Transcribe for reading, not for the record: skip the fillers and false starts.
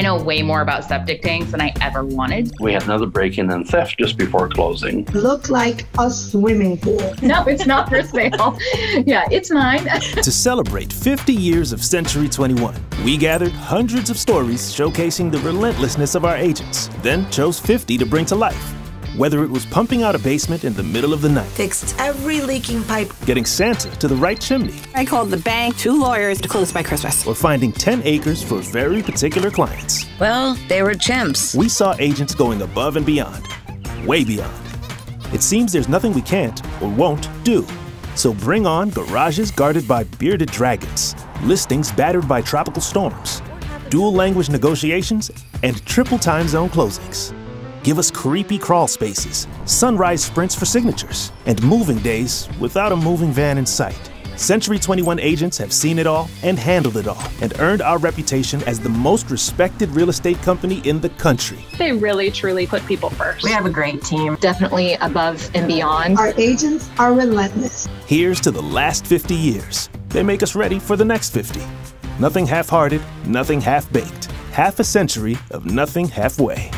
I know way more about septic tanks than I ever wanted. We had another break-in and theft just before closing. Looked like a swimming pool. No, it's not for sale. Yeah, it's mine. To celebrate 50 years of Century 21, we gathered hundreds of stories showcasing the relentlessness of our agents, then chose 50 to bring to life. Whether it was pumping out a basement in the middle of the night, fixed every leaking pipe, getting Santa to the right chimney, I called the bank, 2 lawyers to close by Christmas, or finding 10 acres for very particular clients. Well, they were chimps. We saw agents going above and beyond, way beyond. It seems there's nothing we can't or won't do. So bring on garages guarded by bearded dragons, listings battered by tropical storms, dual language negotiations, and triple time zone closings. Give us creepy crawl spaces, sunrise sprints for signatures, and moving days without a moving van in sight. Century 21 agents have seen it all and handled it all, and earned our reputation as the most respected real estate company in the country. They really, truly put people first. We have a great team, definitely above and beyond. Our agents are relentless. Here's to the last 50 years. They make us ready for the next 50. Nothing half-hearted, nothing half-baked. Half a century of nothing halfway.